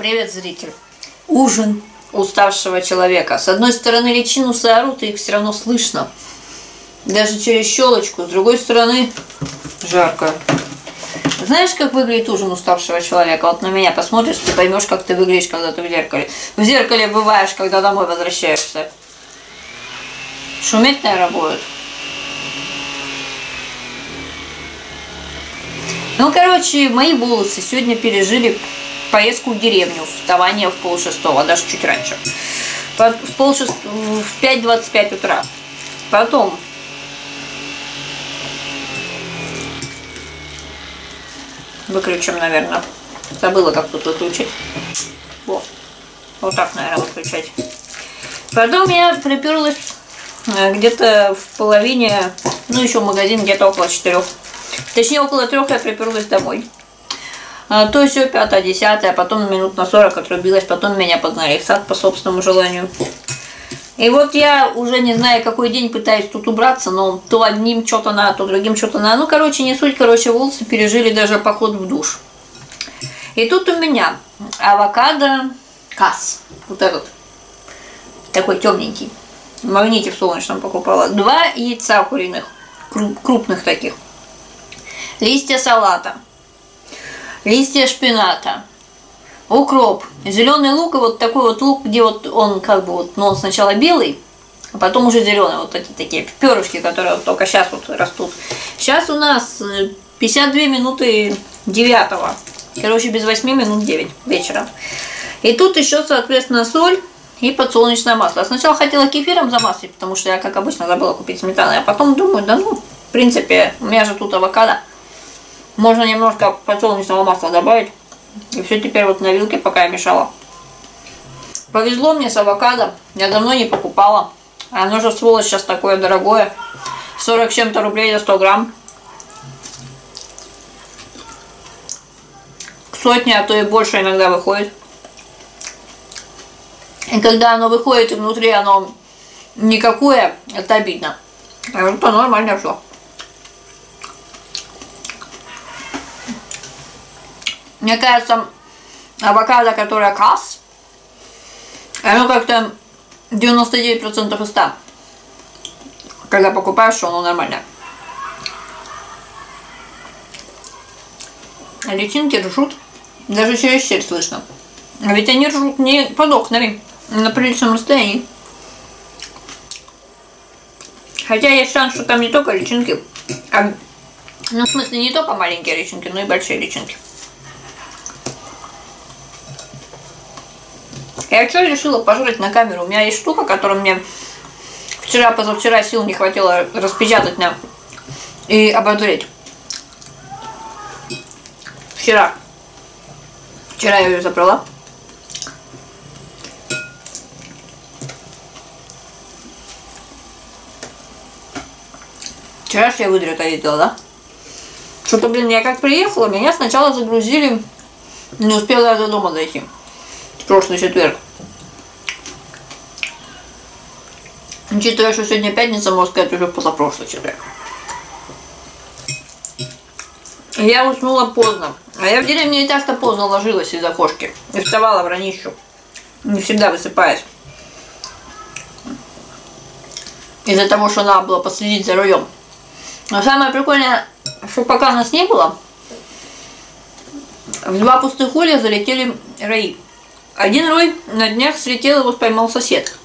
Привет, зритель. Ужин уставшего человека. С одной стороны, личинусы орут, и их все равно слышно. Даже через щелочку. С другой стороны, жарко. Знаешь, как выглядит ужин уставшего человека? Вот на меня посмотришь, ты поймешь, как ты выглядишь, когда ты в зеркале. В зеркале бываешь, когда домой возвращаешься. Шуметь, наверное, будет. Ну, короче, мои волосы сегодня пережили поездку в деревню, вставание в 5:30, даже чуть раньше. В 5:25 утра. Потом выключим, наверное. Забыла, как тут выключить. Во. Вот так, наверное, выключать. Потом я приперлась где-то в половине, ну еще в магазин где-то около 4. Точнее, около 3 я приперлась домой. То есть все 5-10, потом минут на 40 отрубилась, потом меня погнали в сад по собственному желанию. И вот я уже не знаю, какой день пытаюсь тут убраться, но то одним что-то надо, то другим что-то надо. Ну, короче, не суть, короче, волосы пережили даже поход в душ. И тут у меня авокадо Касс, вот этот, такой темненький, в магните в солнечном покупала. 2 яйца куриных, крупных таких, листья салата, листья шпината, укроп, зеленый лук и вот такой вот лук, где вот он как бы вот, но он сначала белый, а потом уже зеленый, вот эти такие перышки, которые вот только сейчас вот растут. Сейчас у нас 52 минуты 9, короче, без 8 минут 9 вечера. И тут еще, соответственно, соль и подсолнечное масло. Сначала хотела кефиром замаслить, потому что я, как обычно, забыла купить сметану, а потом думаю, да ну, в принципе, у меня же тут авокадо, можно немножко подсолнечного масла добавить. И все теперь вот на вилке, пока я мешала. Повезло мне с авокадо. Я давно не покупала. Оно же, сволочь, сейчас такое дорогое. 40 чем-то рублей за 100 грамм. К сотне, а то и больше иногда выходит. И когда оно выходит, и внутри оно никакое, это обидно. А вот оно нормально все. Мне кажется, авокадо, которое Касс, оно как-то 99% из 100. Когда покупаешь, оно нормальное. А личинки ржут, даже через щель слышно. А ведь они ржут не под окнами, на приличном расстоянии. Хотя есть шанс, что там не только личинки, а, ну, в смысле, не только маленькие личинки, но и большие личинки. Я что решила пожрать на камеру? У меня есть штука, которую мне вчера-позавчера сил не хватило распечатать и обозреть. Вчера я ее забрала. Вчера же я выдрета видела, да? Что-то, блин, я как приехала, меня сначала загрузили, не успела я до дома дойти. Прошлый четверг. Учитывая, что сегодня пятница, можно сказать, уже позапрошлый четверг. Я уснула поздно. А я в деревне и так-то поздно ложилась из-за кошки. И вставала вранищу. Не всегда высыпаясь. Из-за того, что надо было последить за рулем. Но самое прикольное, что пока нас не было, в 2 пустых улья залетели раи. Один рой на днях слетел, его поймал сосед.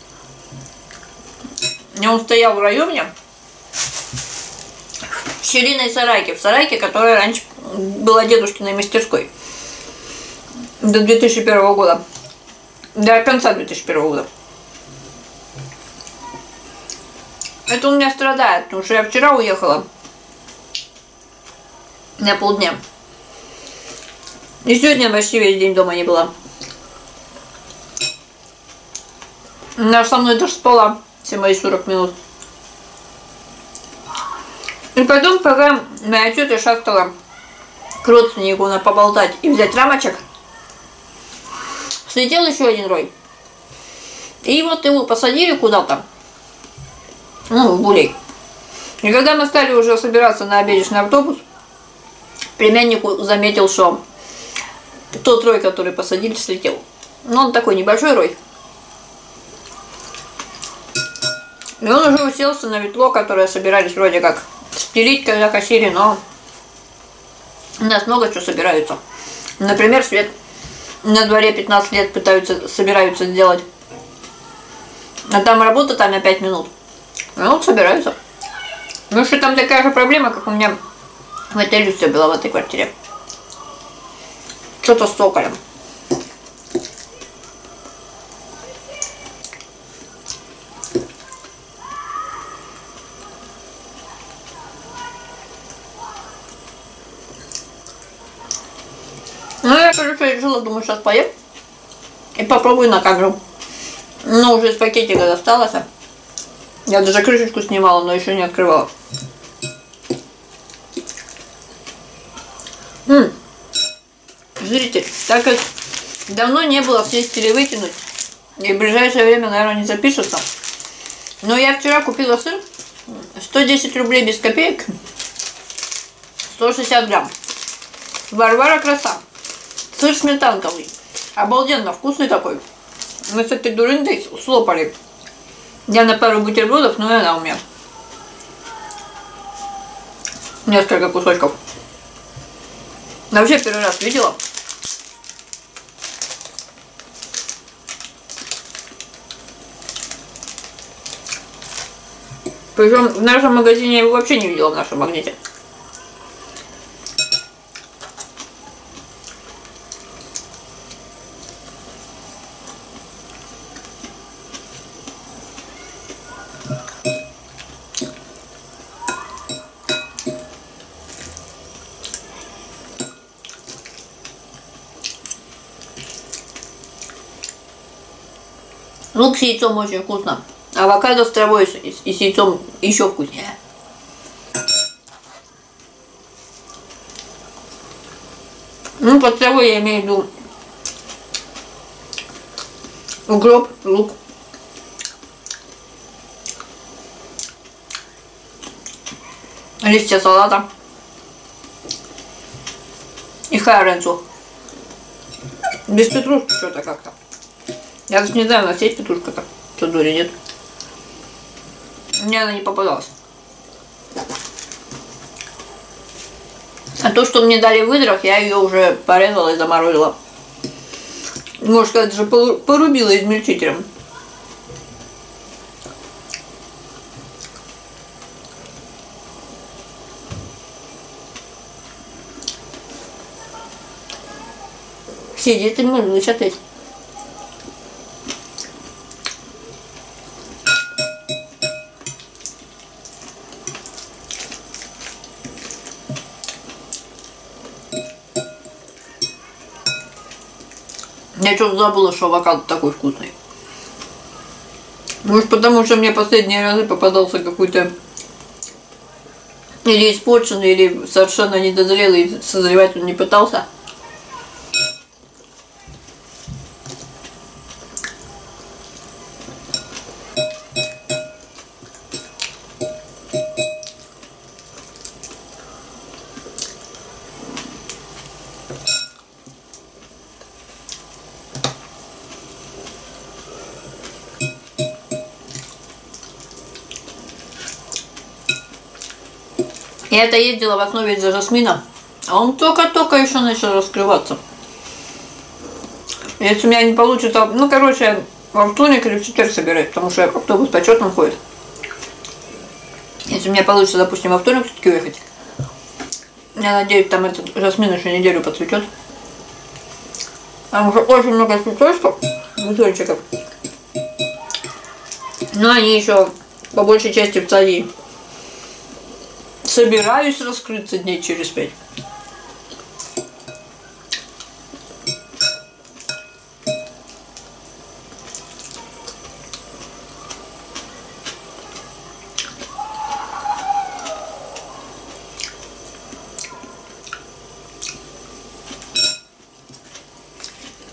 И он стоял в районе, в пчелиной сарайке, которая раньше была дедушкиной мастерской. До 2001 года. До конца 2001 года. Это у меня страдает, потому что я вчера уехала на полдня. И сегодня почти весь день дома не была. Она со мной даже спала все мои 40 минут. И потом, пока моя тетя шастала к родственнику на поболтать и взять рамочек, слетел еще один рой. И вот его посадили куда-то, ну, в булей. И когда мы стали уже собираться на обеденный автобус, племянник заметил, что Тот рой, который посадили, слетел. Но он такой небольшой рой. И он уже уселся на ветло, которое собирались вроде как спилить, когда косили, но у нас много чего собираются. Например, свет на дворе 15 лет собираются сделать. А там работа, там на 5 минут. Ну вот собираются. Ну что, там такая же проблема, как у меня в этой люстре была, в этой квартире. Что-то с токарем. Ну, я, короче, решила, думаю, сейчас поем и попробую на камеру. Но уже из пакетика досталось. Я даже крышечку снимала, но еще не открывала. Зритель, так как давно не было съесть или вытянуть, и в ближайшее время, наверное, не запишется. Но я вчера купила сыр, 110 рублей без копеек, 160 грамм. Варвара краса. Сыр сметанковый. Обалденно вкусный такой. Мы с этой дурындой слопали. Я на пару бутербродов, но и она у меня. Несколько кусочков. Я вообще первый раз видела. Причем в нашем магазине я его вообще не видела, в нашем магните. Лук с яйцом очень вкусно. Авокадо с травой и с яйцом еще вкуснее. Ну, под травой я имею в виду укроп, лук. Листья салата. И харенцу. Без петрушки что-то как-то. Я даже не знаю, у нас есть петрушка-то, что дури нет. Мне она не попадалась. А то, что мне дали в выдрах, я ее уже порезала и заморозила. Можно сказать, даже порубила измельчителем. Сидит и мы чатать. Я что-то забыла, что авокадо такой вкусный. Может, потому что мне последние разы попадался какой-то или испорченный, или совершенно недозрелый, и созревать он не пытался. Я это ездила в основе из-за жасмина, а он только-только еще начал раскрываться. Если у меня не получится, ну, короче, во вторник или в четверг собираюсь, потому что автобус почетным ходит. Если у меня получится, допустим, во вторник все-таки уехать, я надеюсь, там этот жасмин еще неделю подцветет. Там уже очень много цветочков, бутончиков, но они еще по большей части в стадии. Собираюсь раскрыться дней через 5.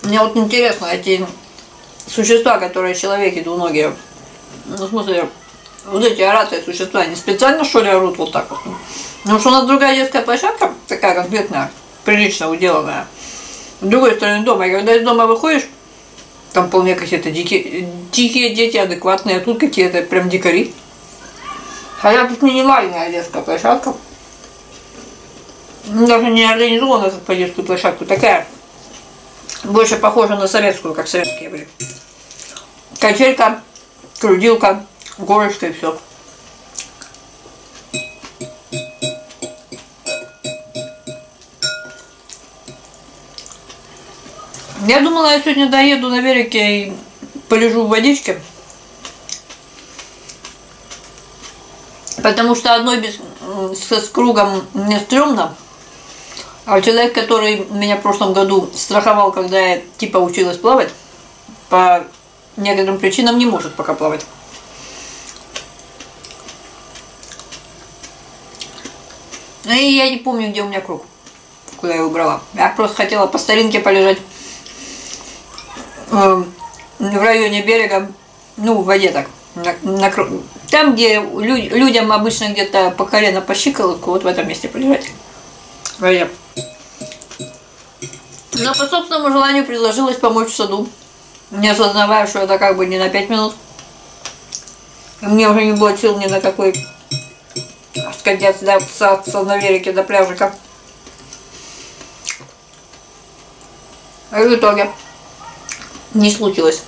Мне вот интересно, эти существа, которые человеки двуногие, ну, в смысле, вот эти оратые существа, они специально, что ли, орут вот так вот? Потому что у нас другая детская площадка, такая конкретная, прилично уделанная. с другой стороны дома. И когда из дома выходишь, там вполне какие-то дикие дети, адекватные, а тут какие-то прям дикари. Хотя тут минимальная детская площадка. Даже не организована как по детскую площадку, такая больше похожа на советскую, как советские были. Качелька, крудилка, горочка и все. Я думала, я сегодня доеду на велике и полежу в водичке. Потому что одной без, с кругом мне стрёмно. А человек, который меня в прошлом году страховал, когда я типа училась плавать, по некоторым причинам не может пока плавать. И я не помню, где у меня круг, куда я его брала. Я просто хотела по старинке полежать в районе берега, ну в воде так. Там, где людям обычно где-то по колено, по щиколотку, вот в этом месте полежать. Но по собственному желанию предложилось помочь в саду, не осознавая, что это как бы не на 5 минут. Мне уже не было сил ни на какой скользец, да, на велике до пляжика. И в итоге не случилось.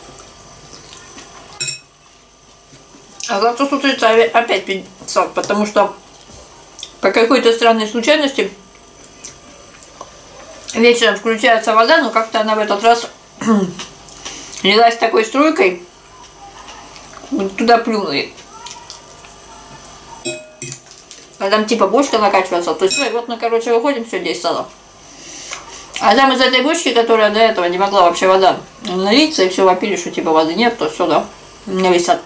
А завтра с утреца опять 50, потому что по какой-то странной случайности вечером включается вода, но как-то она в этот раз лилась такой струйкой, туда плюнули. А там типа бочка накачивается, то есть ну, и вот мы, короче, выходим, все здесь стало. А там из этой бочки, которая до этого не могла вообще вода налиться, и все вопили, что типа воды нет, то все, да, не висят.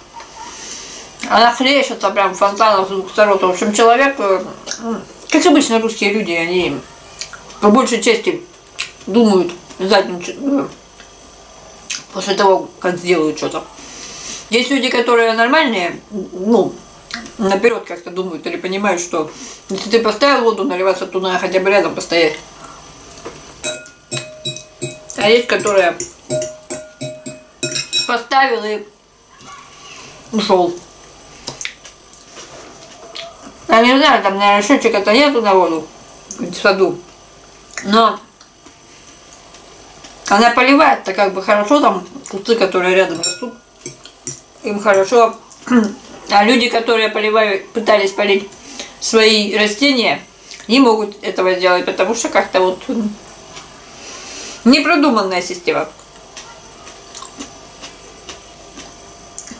Она хлещется прям фонтаном с двух сторон. В общем, человек, как обычно русские люди, они по большей части думают задним после того, как сделают что-то. Есть люди, которые нормальные, ну, наперед как-то думают или понимают, что если ты поставил воду наливаться, то надо хотя бы рядом постоять. А есть, которые поставил и ушел. Я не знаю, там, наверное, счетчика-то нету на воду в саду, но она поливает-то как бы хорошо, там кусты, которые рядом растут, им хорошо. А люди, которые поливают, пытались полить свои растения, не могут этого сделать, потому что как-то вот непродуманная система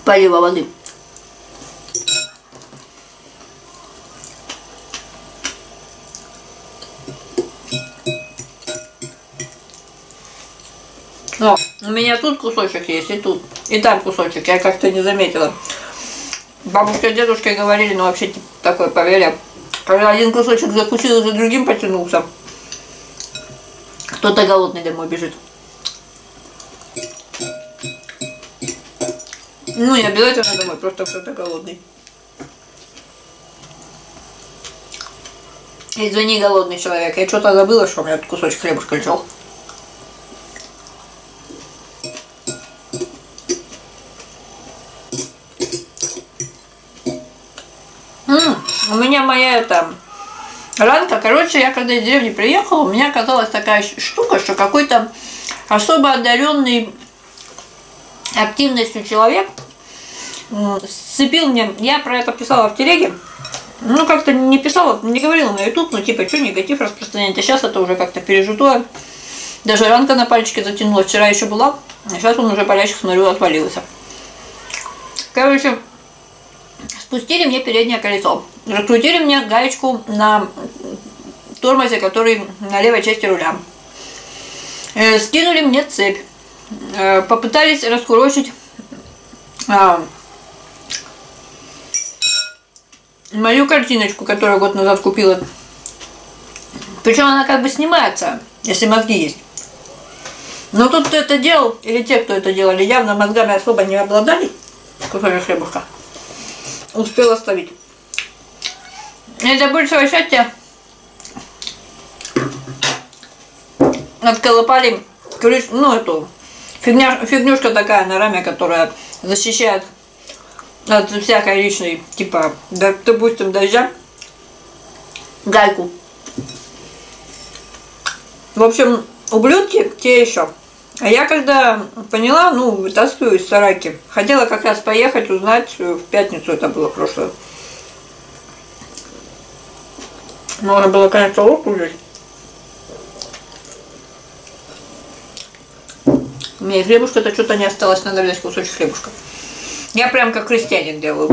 полива воды. Но у меня тут кусочек есть, и тут, и там кусочек, я как-то не заметила. Бабушка и дедушка говорили, ну вообще такое поверье. Когда один кусочек закусил и за другим потянулся, кто-то голодный домой бежит. Ну не обязательно домой, просто кто-то голодный. Извини, голодный человек, я что-то забыла, что у меня тут кусочек хлебушка лежал. У меня моя эта ранка, короче, я когда из деревни приехала, у меня оказалась такая штука, что какой-то особо одаренный активностью человек сцепил мне, я про это писала в телеге, ну как-то не писала, не говорила на YouTube, ну типа, что негатив распространять, а сейчас это уже как-то пережитое, даже ранка на пальчике затянула, вчера еще была, а сейчас он уже палящих, смотрю, отвалился. Короче, спустили мне переднее колесо, раскрутили мне гаечку на тормозе, который на левой части руля, скинули мне цепь, попытались раскурочить мою картиночку, которую год назад купила, причем она как бы снимается, если мозги есть. Но тот, кто это делал, или те, кто это делали, явно мозгами особо не обладали, кусочек хлебушка успела словить. И до большего счастья отколопали крышку, ну эту фигнюшка такая на раме, которая защищает от всякой личной, типа, допустим, дождя, гайку. В общем, ублюдки те еще. А я когда поняла, ну, вытаскиваю из сарайки. Хотела как раз поехать узнать, в пятницу это было прошлое. Можно было, конечно, лук взять. У меня и хлебушка-то что-то не осталось, надо взять кусочек хлебушка. Я прям как крестьянин делаю.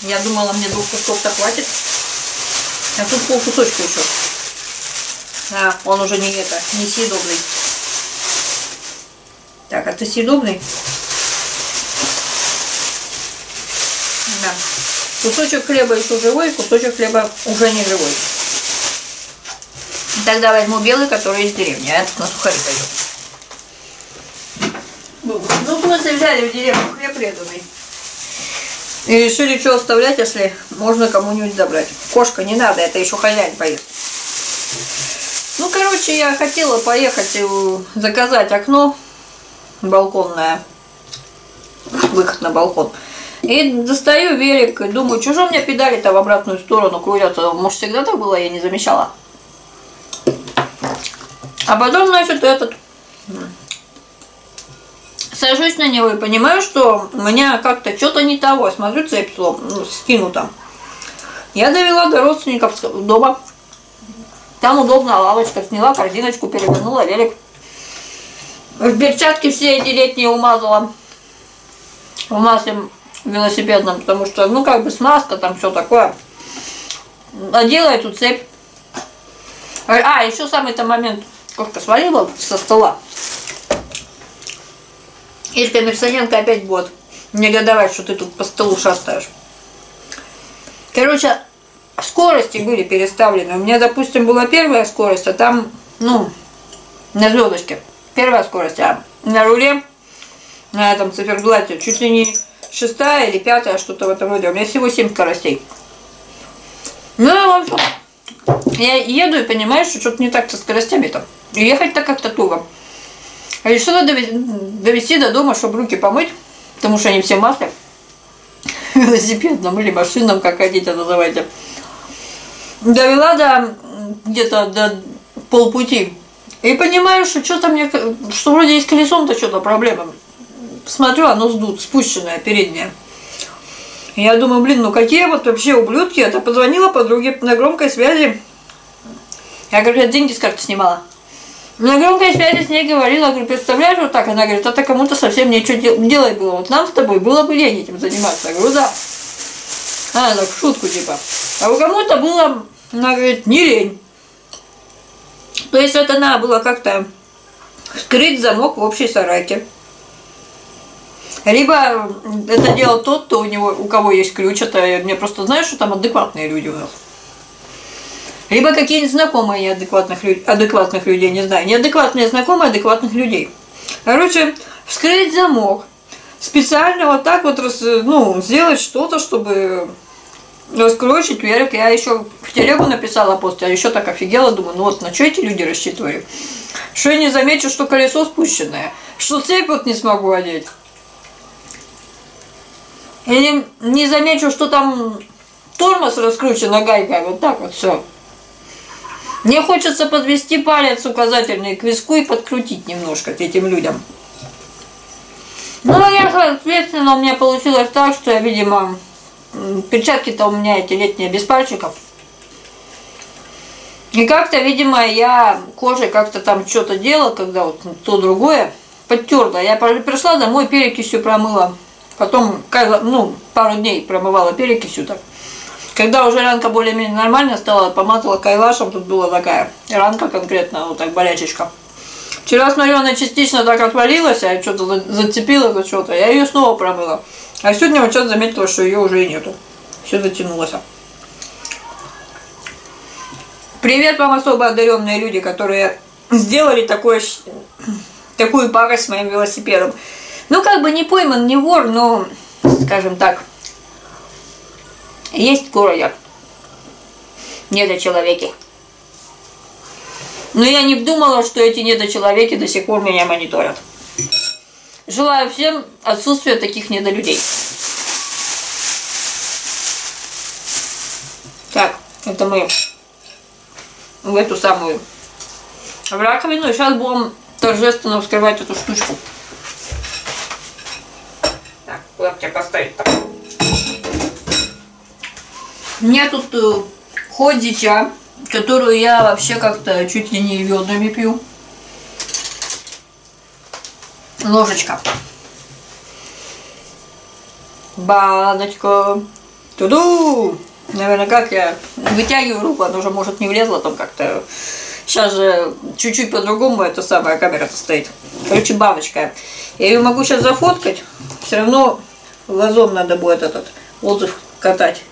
Я думала, мне двух кусков-то хватит. А тут полкусочка еще. А, он уже не это, не съедобный. Так, а ты съедобный? Да. Кусочек хлеба еще живой, кусочек хлеба уже не живой. Тогда возьму белый, который из деревни, а этот на сухари пойдет. Ну, в смысле, взяли в деревню хлеб резаный. И решили, что оставлять, если можно кому-нибудь забрать. Кошка, не надо, это еще хозяин поест. Ну, короче, я хотела поехать заказать окно балконное, выход на балкон. И достаю велик, думаю, что же у меня педали-то в обратную сторону крутятся. Может, всегда так было, я не замечала. А потом, значит, этот... Сажусь на него и понимаю, что у меня как-то что-то не того. Смотрю, цепь скинута. Я довела до родственников дома. Там удобная лавочка, сняла корзиночку, перевернула велик. В перчатки все эти летние умазала в масле велосипедном, потому что, ну, как бы смазка, там все такое. Надела эту цепь. А, еще самый-то момент. Кошка свалила со стола. Ирка Мерсаненко опять будет негодовать, что ты тут по столу шастаешь. Короче, скорости были переставлены. У меня, допустим, была первая скорость, а там, ну, на звездочке. Первая скорость, а на руле, на этом циферблате, чуть ли не 6-я или 5-я, что-то в этом роде. У меня всего 7 скоростей. Ну, в общем, я еду и понимаю, что что-то не так со скоростями-то. И ехать-то как-то туго. Решила довести до дома, чтобы руки помыть, потому что они все в масле. Велосипедном или машинном, как хотите называйте. Довела до где-то до полпути. И понимаю, что что-то мне, что вроде и с колесом-то что-то проблема. Смотрю, оно сдут, спущенное переднее. Я думаю, блин, ну какие вот вообще ублюдки. Это позвонила подруге на громкой связи. Я, говорю, деньги с карты снимала. На громкой связи с ней говорила, говорю, представляешь, вот так. Она говорит, это кому-то совсем нечего делать было. Вот нам с тобой было бы лень этим заниматься. Я говорю, да. Она так, в шутку типа. А у кому-то было, она говорит, не лень. То есть вот она была как-то вскрыть замок в общей сарайке. Либо это делал тот, кто у кого есть ключ. Это мне просто, знаешь, что там адекватные люди у нас. Либо какие-нибудь знакомые адекватных людей, не знаю. Неадекватные знакомые адекватных людей. Короче, вскрыть замок. Специально вот так вот, ну, сделать что-то, чтобы раскрочить вверх. Я еще в телегу написала пост, я еще так офигела, думаю, ну вот на что эти люди рассчитывали. Что я не замечу, что колесо спущенное, что цепь вот не смогу одеть. Или не замечу, что там тормоз раскручен гайкой, вот так вот все. Мне хочется подвести палец указательный к виску и подкрутить немножко к этим людям. Ну, я, соответственно, у меня получилось так, что я, видимо, перчатки-то у меня эти летние без пальчиков. И как-то, видимо, я кожей как-то там что-то делала, когда вот то другое, подтерла. Я пришла домой, перекисью промыла. Потом, ну, пару дней промывала перекисью так. Когда уже ранка более-менее нормально стала, помазала кайлашем, тут была такая ранка конкретно, вот так, болячечка. Вчера, смотрю, она частично так отвалилась, а что-то зацепила за что-то, я ее снова промыла. А сегодня вот сейчас заметила, что ее уже и нету. Все затянулось. Привет вам, особо одаренные люди, которые сделали такую пакость с моим велосипедом. Ну, как бы не пойман, не вор, но, скажем так, есть курьер. Недочеловеки. Но я не думала, что эти недочеловеки до сих пор меня мониторят. Желаю всем отсутствия таких недолюдей. Так, это мы в эту самую раковину. Сейчас будем торжественно вскрывать эту штучку. Так, куда тебя поставить-то? У меня тут ходича, которую я вообще как-то чуть ли не ведрами пью. Ложечка. Баночка. Туду! Наверное, как я вытягиваю руку, она уже, может, не влезла там как-то. Сейчас же чуть-чуть по-другому эта самая камера-то стоит. Короче, баночка. Я ее могу сейчас зафоткать. Все равно глазом надо будет этот отзыв катать.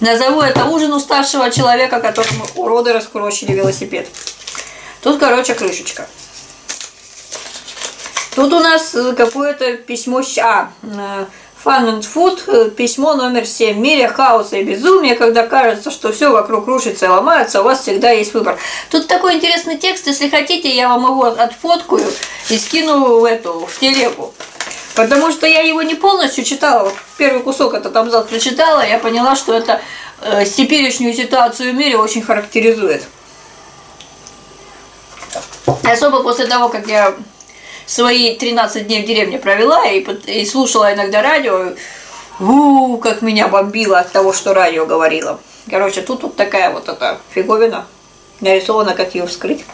Назову это ужин уставшего человека, которому уроды раскурочили велосипед. Тут, короче, крышечка. Тут у нас какое-то письмо... Fun and Food, письмо номер 7. В мире хаоса и безумия, когда кажется, что все вокруг рушится и ломается, у вас всегда есть выбор. Тут такой интересный текст. Если хотите, я вам его отфоткаю и скину в телегу. Потому что я его не полностью читала. Первый кусок этот абзац прочитала, я поняла, что это теперешнюю ситуацию в мире очень характеризует. Особо после того, как я свои 13 дней в деревне провела и слушала иногда радио, как меня бомбило от того, что радио говорило. Короче, тут вот такая вот эта фиговина нарисована, как ее вскрыть.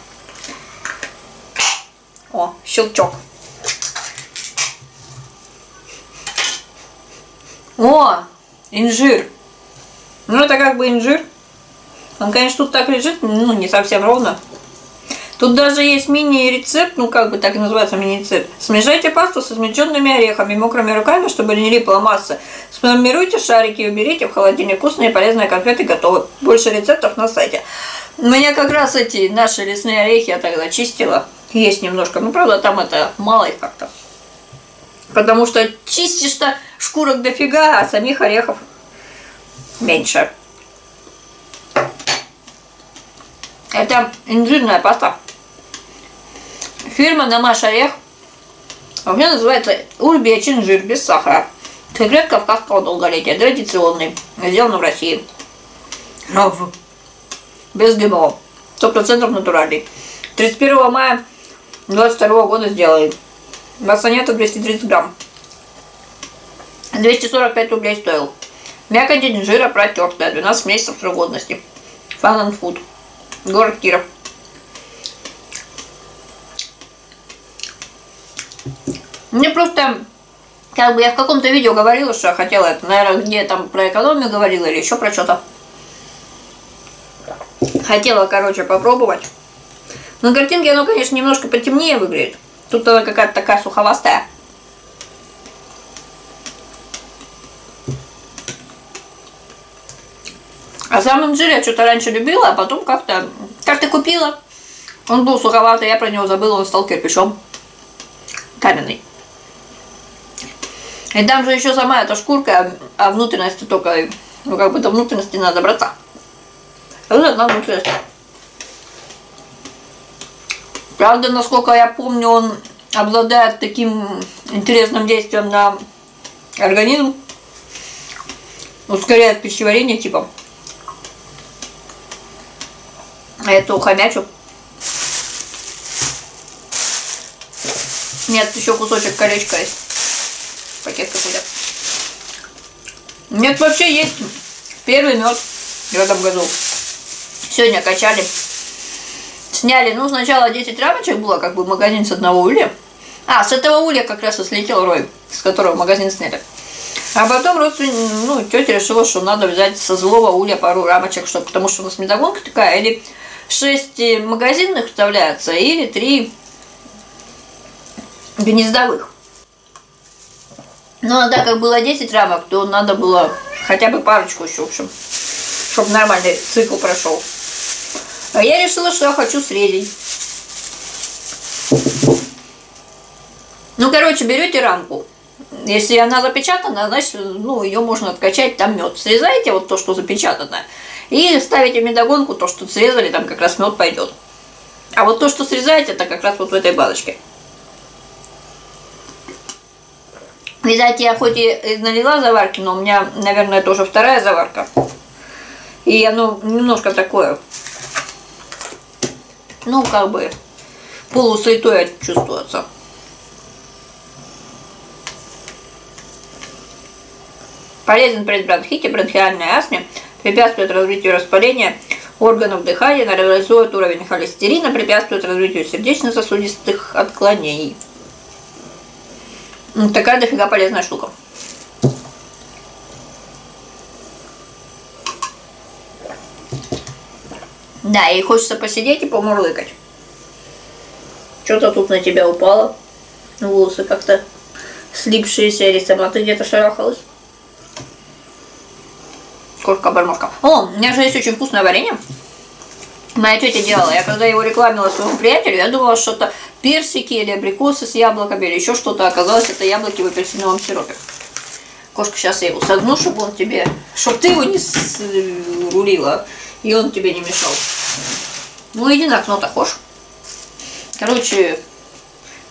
О, щелчок. О, инжир. Ну, это как бы инжир. Он, конечно, тут так лежит, ну, не совсем ровно. Тут даже есть мини-рецепт, ну, как бы так и называется мини-рецепт. Смешайте пасту с измельченными орехами мокрыми руками, чтобы не липла масса. Сформируйте шарики и уберите в холодильник. Вкусные и полезные конфеты готовы. Больше рецептов на сайте. У меня как раз эти наши лесные орехи я тогда чистила. Есть немножко, ну, правда, там это мало их как-то. Потому что чистишь-то шкурок дофига, а самих орехов меньше. Это инжирная паста. Фирма «Намаш Орех». У меня называется «Урбеч инжир без сахара». Секрет кавказского долголетия. Традиционный. Сделан в России. Без ГМО. 100% натуральный. 31 мая 2022 года сделали. Масса нету 230 грамм. 245 рублей стоил. Мякоть инжира протертая. 12 месяцев срок годности. Fun and Food. Город Киров. Мне просто, как бы я в каком-то видео говорила, что я хотела это, наверное, где там про экономию говорила или еще про что-то. Хотела, короче, попробовать. На картинке оно, конечно, немножко потемнее выглядит. Тут она какая-то такая суховастая. А сам инжир я что-то раньше любила, а потом как-то купила. Он был суховатый, я про него забыла, он стал кирпичом. Каменный. И там же еще сама эта шкурка, а внутренности только, ну как бы до внутренности надо браться. А вот одна внутренность. Правда, насколько я помню, он обладает таким интересным действием на организм. Ускоряет пищеварение, типа. Эту хомячу. Нет, еще кусочек колечка есть. Пакет какой-то. Нет, вообще есть первый мед в этом году. Сегодня качали. Сняли, ну, сначала 10 рамочек было, как бы магазин с одного улья. С этого улья как раз и слетел рой, с которого магазин сняли. А потом тетя решила, что надо взять со злого улья пару рамочек, потому что у нас медогонка такая, или 6 магазинных вставляется, или 3 гнездовых. Но так как было 10 рамок, то надо было хотя бы парочку еще, в общем, чтобы нормальный цикл прошел. А я решила, что я хочу средний. Ну, короче, берете рамку, Если она запечатана, значит, ну, ее можно откачать, там мед. Срезаете вот то, что запечатано, и ставите в медогонку то, что срезали, там как раз мед пойдет. А вот то, что срезаете, это как раз вот в этой баночке. Видать, я хоть и налила заварки, но у меня, наверное, тоже вторая заварка. И оно немножко такое, ну, как бы полусытое чувствуется. Полезен при бронхите, бронхиальной астме, препятствует развитию воспаления органов дыхания, нормализует уровень холестерина, препятствует развитию сердечно-сосудистых отклонений. Вот такая дофига полезная штука. Да, и хочется посидеть и помурлыкать. Что-то тут на тебя упало. Волосы как-то слипшиеся, или сама ты где-то шарахалась. Кошка-бармошка. О, у меня же есть очень вкусное варенье. Моя тетя делала. Я когда его рекламила своему приятелю, я думала, что-то персики или абрикосы с яблоками, или еще что-то. Оказалось, это яблоки в апельсиновом сиропе. Кошка, сейчас я его согну, чтобы он тебе... Чтоб ты его не рулила, и он тебе не мешал. Ну, иди на окно-то, Кош. Короче,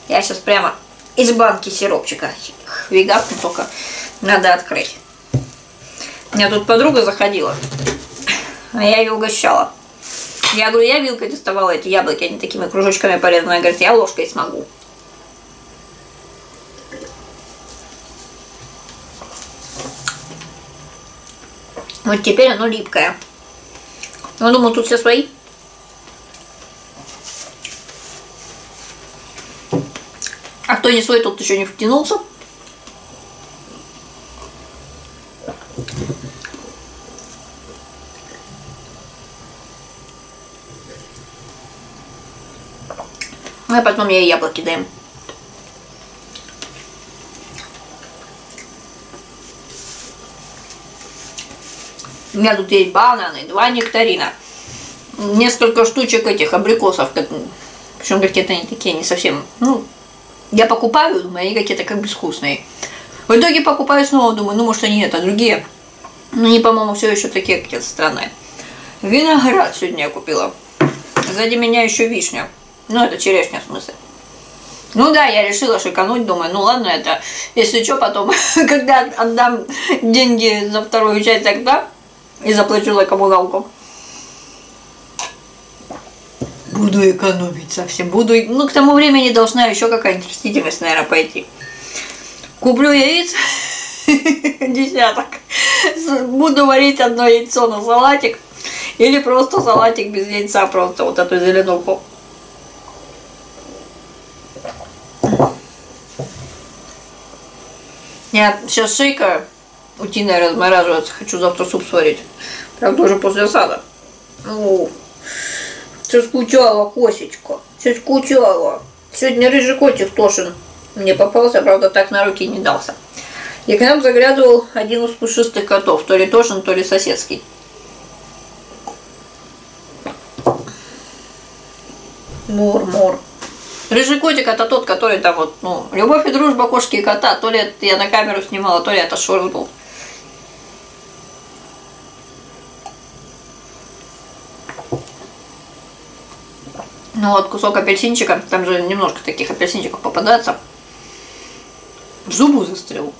я сейчас прямо из банки сиропчика вегап, но только надо открыть. У меня тут подруга заходила, а я ее угощала. Я говорю, я вилкой доставала эти яблоки, они такими кружочками порезаны. Она говорит, я ложкой смогу. Вот теперь оно липкое. Ну, думаю, тут все свои. А кто не свой, тот еще не втянулся. А потом я яблоки дам. У меня тут есть бананы, 2 нектарина. Несколько штучек этих абрикосов. Причем какие-то они такие, не совсем... Ну, я покупаю, думаю, они какие-то как безвкусные. В итоге покупаю снова, думаю, ну, может, они это, а другие. Ну, они, по-моему, все еще такие какие-то странные. Виноград сегодня я купила. Сзади меня еще вишня. Ну, это черешня, в смысле. Ну да, я решила шикануть, думаю, ну ладно, это, если что, потом, когда отдам деньги за вторую часть тогда и заплачу за коммуналку, буду экономить совсем, буду, ну, к тому времени должна еще какая-нибудь растительность, наверное, пойти. Куплю яиц, десяток, буду варить одно яйцо на салатик, или просто салатик без яйца, просто вот эту зеленуху. Я сейчас шейка утиная размораживается, хочу завтра суп сварить. Правда, уже после осада. Ну, все скучала, Косечка, все скучала. Сегодня рыжий котик Тошин мне попался, правда, так на руки не дался. И к нам заглядывал один из пушистых котов, то ли Тошин, то ли соседский. Мур-мур. Рыжий котик — это тот, который там вот, ну, «Любовь и дружба кошки и кота». То ли это я на камеру снимала, то ли это шорт был. Ну вот кусок апельсинчика, там же немножко таких апельсинчиков попадается. В зубу застрял.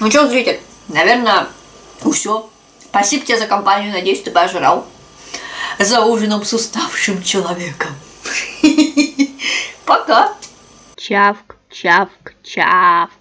Ну что, зритель, наверное, все. Спасибо тебе за компанию, надеюсь, ты пожрал за ужином с уставшим человеком. Пока. Чавк, чавк, чавк.